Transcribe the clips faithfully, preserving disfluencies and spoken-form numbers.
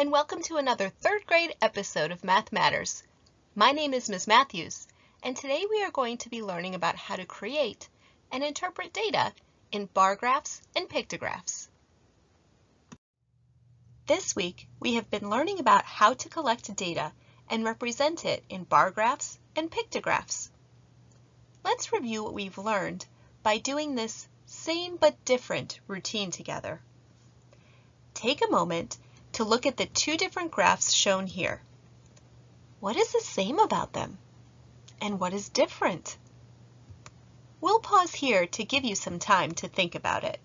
and welcome to another third grade episode of Math Matters. My name is Miz Matthews, and today we are going to be learning about how to create and interpret data in bar graphs and pictographs. This week, we have been learning about how to collect data and represent it in bar graphs and pictographs. Let's review what we've learned by doing this same but different routine together. Take a moment to look at the two different graphs shown here. What is the same about them? And what is different? We'll pause here to give you some time to think about it.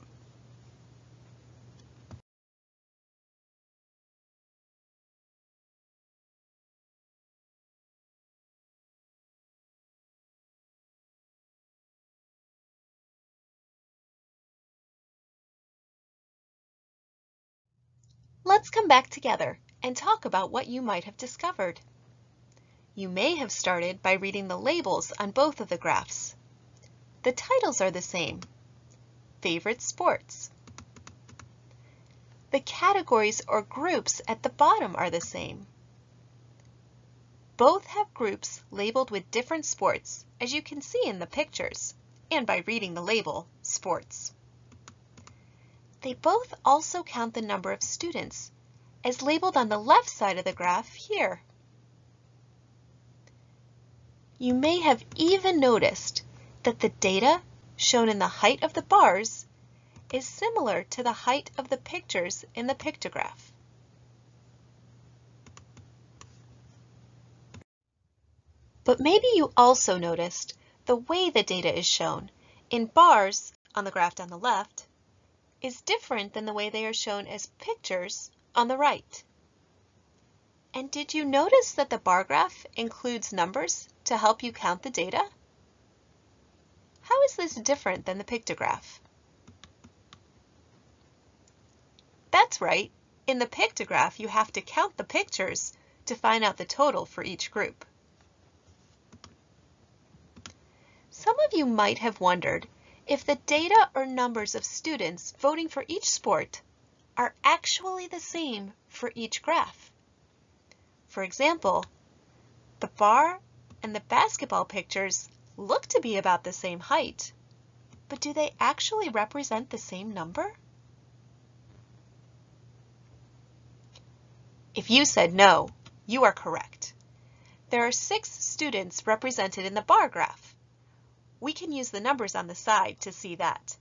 Let's come back together and talk about what you might have discovered. You may have started by reading the labels on both of the graphs. The titles are the same. Favorite sports. The categories or groups at the bottom are the same. Both have groups labeled with different sports, as you can see in the pictures, and by reading the label, sports. They both also count the number of students, as labeled on the left side of the graph here. You may have even noticed that the data shown in the height of the bars is similar to the height of the pictures in the pictograph. But maybe you also noticed the way the data is shown in bars on the graph on the left is different than the way they are shown as pictures on the right. And did you notice that the bar graph includes numbers to help you count the data? How is this different than the pictograph? That's right. In the pictograph, you have to count the pictures to find out the total for each group. Some of you might have wondered if the data or numbers of students voting for each sport are actually the same for each graph. For example, the bar and the basketball pictures look to be about the same height, but do they actually represent the same number? If you said no, you are correct. There are six students represented in the bar graph. We can use the numbers on the side to see that.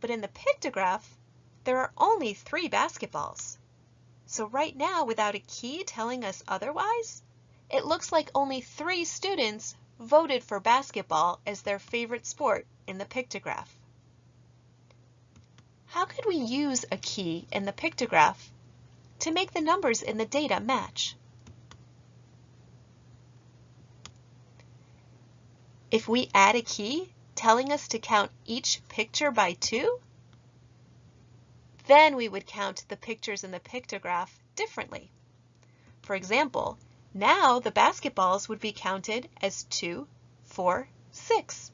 But in the pictograph, there are only three basketballs. So right now, without a key telling us otherwise, it looks like only three students voted for basketball as their favorite sport in the pictograph. How could we use a key in the pictograph to make the numbers in the data match? If we add a key telling us to count each picture by two, then we would count the pictures in the pictograph differently. For example, now the basketballs would be counted as two, four, six,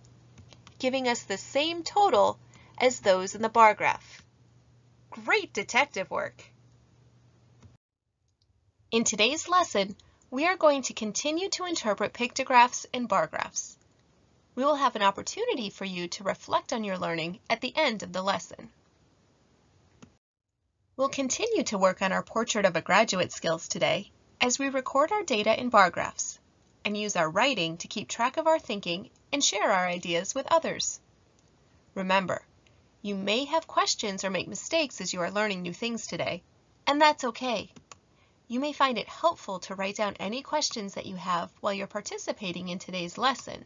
giving us the same total as those in the bar graph. Great detective work! In today's lesson, we are going to continue to interpret pictographs and bar graphs. We will have an opportunity for you to reflect on your learning at the end of the lesson. We'll continue to work on our Portrait of a Graduate skills today, as we record our data in bar graphs and use our writing to keep track of our thinking and share our ideas with others. Remember, you may have questions or make mistakes as you are learning new things today, and that's okay. You may find it helpful to write down any questions that you have while you're participating in today's lesson,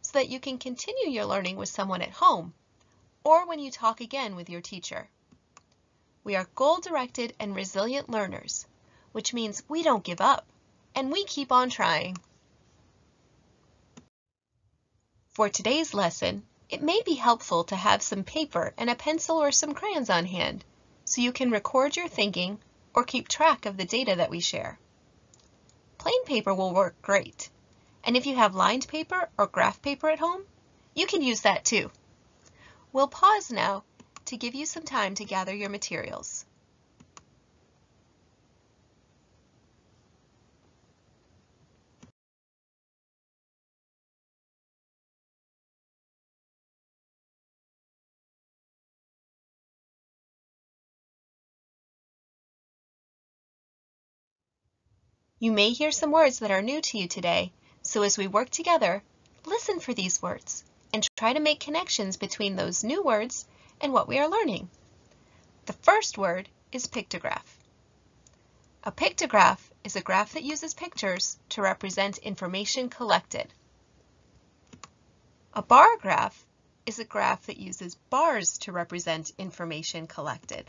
so that you can continue your learning with someone at home or when you talk again with your teacher. We are goal-directed and resilient learners, which means we don't give up, and we keep on trying. For today's lesson, it may be helpful to have some paper and a pencil or some crayons on hand, so you can record your thinking or keep track of the data that we share. Plain paper will work great, and if you have lined paper or graph paper at home, you can use that too. We'll pause now to give you some time to gather your materials. You may hear some words that are new to you today, so as we work together, listen for these words and try to make connections between those new words and what we are learning. The first word is pictograph. A pictograph is a graph that uses pictures to represent information collected. A bar graph is a graph that uses bars to represent information collected.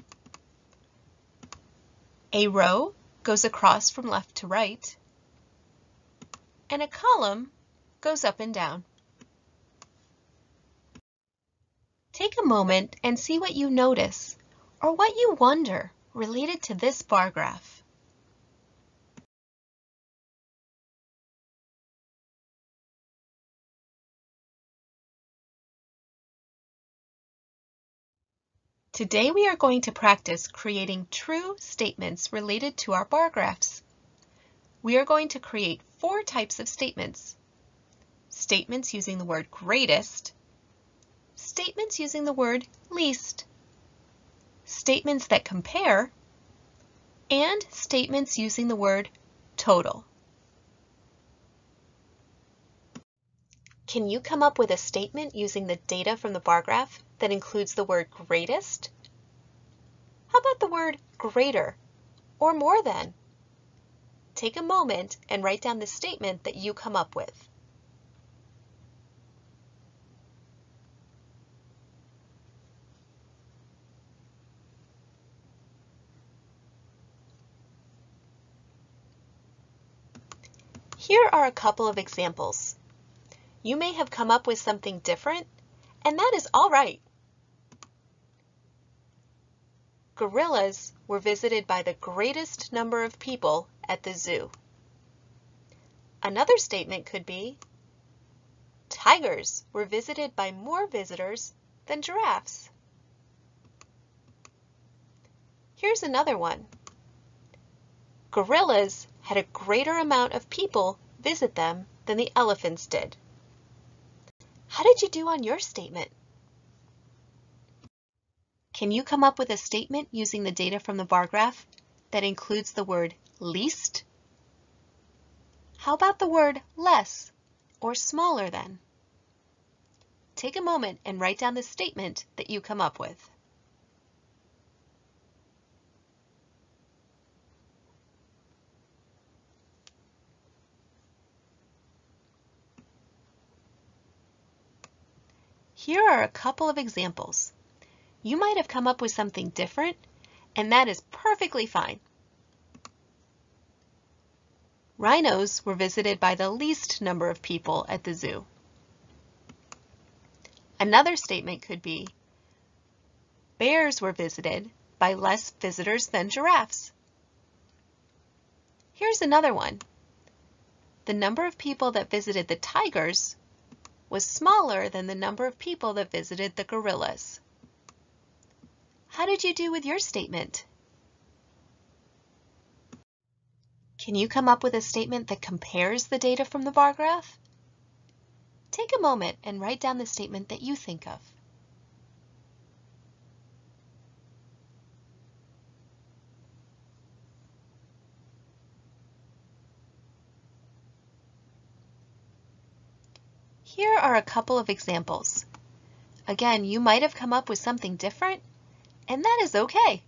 A row goes across from left to right, and a column goes up and down. Take a moment and see what you notice or what you wonder related to this bar graph. Today we are going to practice creating true statements related to our bar graphs. We are going to create four types of statements. Statements using the word greatest, statements using the word least, statements that compare, and statements using the word total. Can you come up with a statement using the data from the bar graph that includes the word greatest? How about the word greater or more than? Take a moment and write down the statement that you come up with. Here are a couple of examples. You may have come up with something different, and that is all right. Gorillas were visited by the greatest number of people at the zoo. Another statement could be, tigers were visited by more visitors than giraffes. Here's another one. Gorillas had a greater amount of people visit them than the elephants did. How did you do on your statement? Can you come up with a statement using the data from the bar graph that includes the word least? How about the word less or smaller than? Take a moment and write down the statement that you come up with. Here are a couple of examples. You might have come up with something different, and that is perfectly fine. Rhinos were visited by the least number of people at the zoo. Another statement could be, bears were visited by less visitors than giraffes. Here's another one. The number of people that visited the tigers was smaller than the number of people that visited the gorillas. How did you do with your statement? Can you come up with a statement that compares the data from the bar graph? Take a moment and write down the statement that you think of. Here are a couple of examples. Again, you might have come up with something different, and that is okay.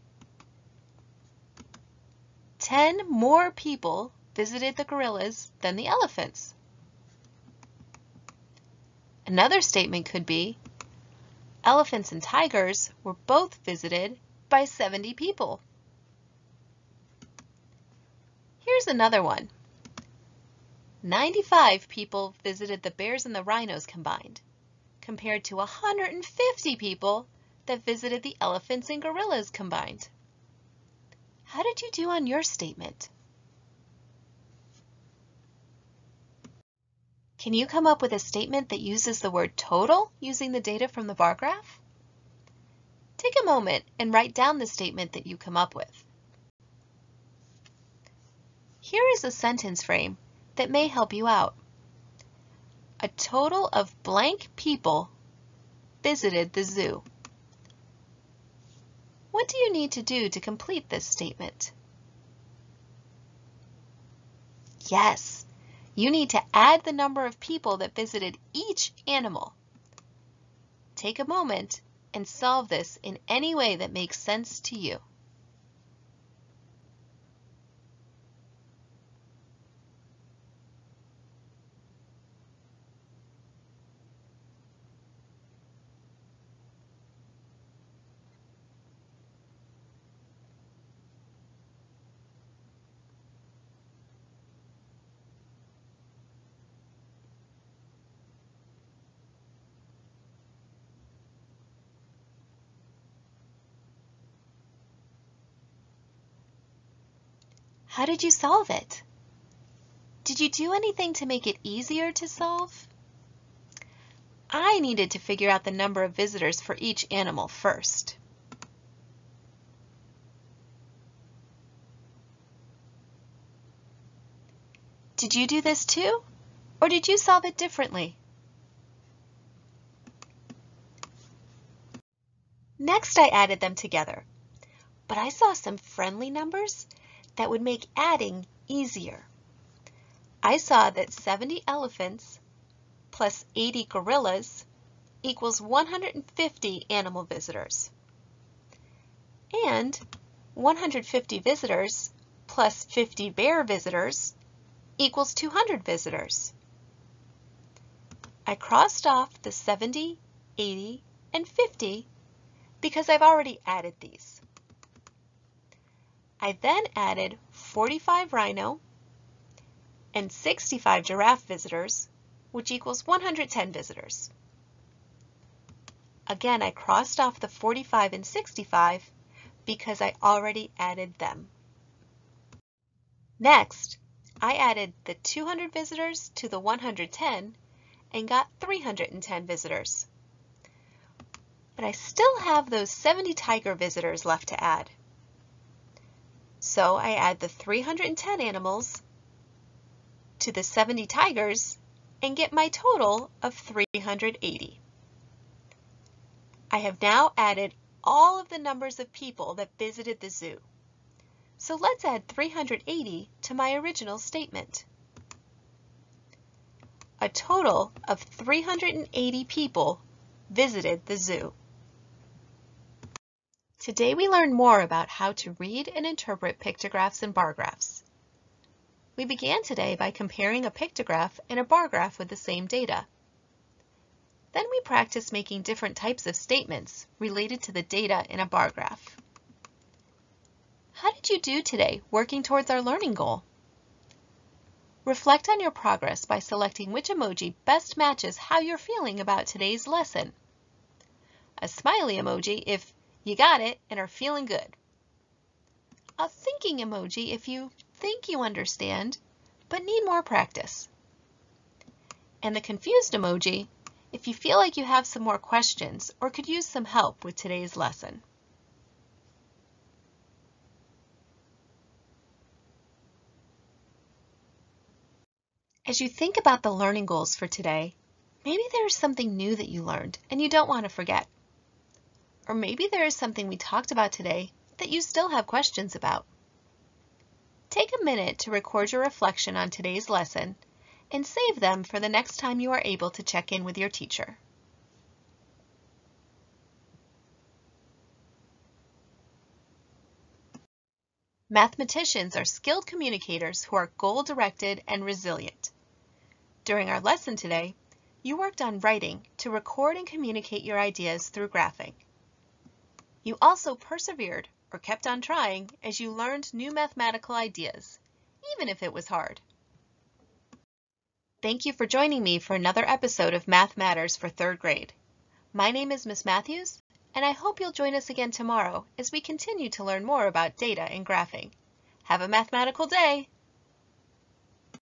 Ten more people visited the gorillas than the elephants. Another statement could be, elephants and tigers were both visited by seventy people. Here's another one. ninety-five people visited the bears and the rhinos combined, compared to one hundred fifty people that visited the elephants and gorillas combined. How did you do on your statement? Can you come up with a statement that uses the word total using the data from the bar graph? Take a moment and write down the statement that you come up with. Here is a sentence frame that may help you out. A total of blank people visited the zoo. What do you need to do to complete this statement? Yes, you need to add the number of people that visited each animal. Take a moment and solve this in any way that makes sense to you. How did you solve it? Did you do anything to make it easier to solve? I needed to figure out the number of visitors for each animal first. Did you do this too, or did you solve it differently? Next, I added them together, but I saw some friendly numbers that would make adding easier. I saw that seventy elephants plus eighty gorillas equals one hundred fifty animal visitors. And one hundred fifty visitors plus fifty bear visitors equals two hundred visitors. I crossed off the seventy, eighty, and fifty because I've already added these. I then added forty-five rhino and sixty-five giraffe visitors, which equals one hundred ten visitors. Again, I crossed off the forty-five and sixty-five because I already added them. Next, I added the two hundred visitors to the one hundred ten and got three hundred ten visitors. But I still have those seventy tiger visitors left to add. So I add the three hundred ten animals to the seventy tigers and get my total of three hundred eighty. I have now added all of the numbers of people that visited the zoo. So let's add three hundred eighty to my original statement. A total of three hundred eighty people visited the zoo. Today we learn more about how to read and interpret pictographs and bar graphs. We began today by comparing a pictograph and a bar graph with the same data. Then we practiced making different types of statements related to the data in a bar graph. How did you do today working towards our learning goal? Reflect on your progress by selecting which emoji best matches how you're feeling about today's lesson. A smiley emoji if you got it and are feeling good. A thinking emoji if you think you understand, but need more practice. And the confused emoji if you feel like you have some more questions or could use some help with today's lesson. As you think about the learning goals for today, maybe there is something new that you learned and you don't want to forget. Or maybe there is something we talked about today that you still have questions about. Take a minute to record your reflection on today's lesson and save them for the next time you are able to check in with your teacher. Mathematicians are skilled communicators who are goal-directed and resilient. During our lesson today, you worked on writing to record and communicate your ideas through graphing. You also persevered or kept on trying as you learned new mathematical ideas, even if it was hard. Thank you for joining me for another episode of Math Matters for third grade. My name is Miz Matthews, and I hope you'll join us again tomorrow as we continue to learn more about data and graphing. Have a mathematical day!